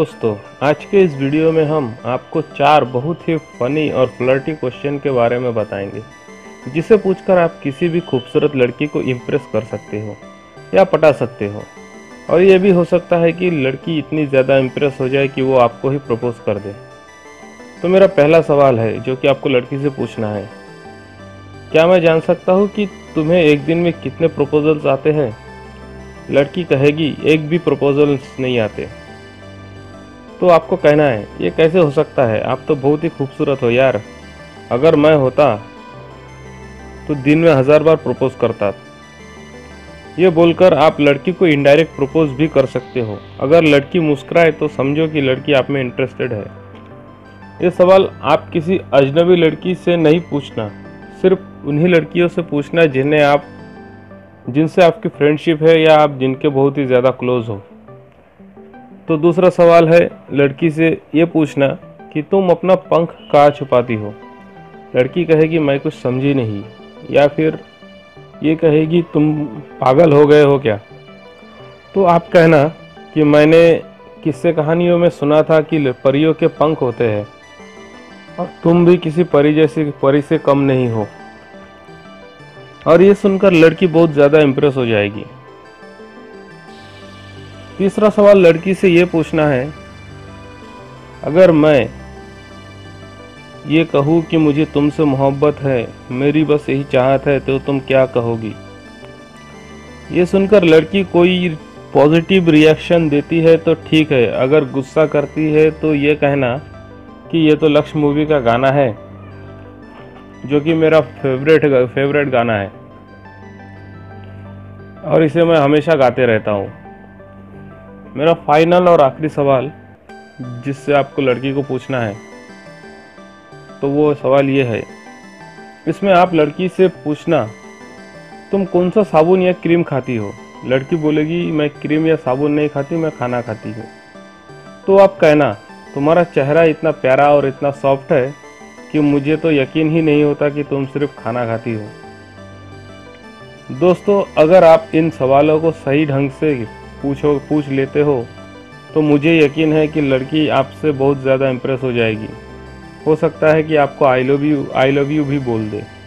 दोस्तों, आज के इस वीडियो में हम आपको 4 बहुत ही फनी और फ्लर्टी क्वेश्चन के बारे में बताएंगे, जिसे पूछकर आप किसी भी खूबसूरत लड़की को इम्प्रेस कर सकते हो या पटा सकते हो। और ये भी हो सकता है कि लड़की इतनी ज़्यादा इम्प्रेस हो जाए कि वो आपको ही प्रपोज कर दे। तो मेरा पहला सवाल है जो कि आपको लड़की से पूछना है, क्या मैं जान सकता हूँ कि तुम्हें एक दिन में कितने प्रपोजल्स आते हैं? लड़की कहेगी एक भी प्रपोजल्स नहीं आते। तो आपको कहना है ये कैसे हो सकता है, आप तो बहुत ही खूबसूरत हो यार, अगर मैं होता तो दिन में 1000 बार प्रपोज करता। ये बोलकर आप लड़की को इनडायरेक्ट प्रपोज भी कर सकते हो। अगर लड़की मुस्कुराए तो समझो कि लड़की आप में इंटरेस्टेड है। ये सवाल आप किसी अजनबी लड़की से नहीं पूछना, सिर्फ उन्हीं लड़कियों से पूछना जिनसे आपकी फ्रेंडशिप है या आप जिनके बहुत ही ज़्यादा क्लोज हो। तो दूसरा सवाल है लड़की से ये पूछना कि तुम अपना पंख कहाँ छुपाती हो? लड़की कहेगी मैं कुछ समझी नहीं, या फिर ये कहेगी तुम पागल हो गए हो क्या? तो आप कहना कि मैंने किस्से कहानियों में सुना था कि परियों के पंख होते हैं और तुम भी किसी परी से कम नहीं हो। और ये सुनकर लड़की बहुत ज़्यादा इम्प्रेस हो जाएगी। तीसरा सवाल लड़की से ये पूछना है, अगर मैं ये कहूँ कि मुझे तुमसे मोहब्बत है, मेरी बस यही चाहत है, तो तुम क्या कहोगी? ये सुनकर लड़की कोई पॉजिटिव रिएक्शन देती है तो ठीक है, अगर गुस्सा करती है तो ये कहना कि ये तो लक्ष्य मूवी का गाना है, जो कि मेरा फेवरेट गाना है और इसे मैं हमेशा गाते रहता हूँ। मेरा फाइनल और आखिरी सवाल जिससे आपको लड़की को पूछना है, तो वो सवाल ये है, इसमें आप लड़की से पूछना तुम कौन सा साबुन या क्रीम खाती हो? लड़की बोलेगी मैं क्रीम या साबुन नहीं खाती, मैं खाना खाती हूँ। तो आप कहना तुम्हारा चेहरा इतना प्यारा और इतना सॉफ्ट है कि मुझे तो यकीन ही नहीं होता कि तुम सिर्फ खाना खाती हो। दोस्तों, अगर आप इन सवालों को सही ढंग से पूछ लेते हो तो मुझे यकीन है कि लड़की आपसे बहुत ज़्यादा इम्प्रेस हो जाएगी। हो सकता है कि आपको आई लव यू भी बोल दे।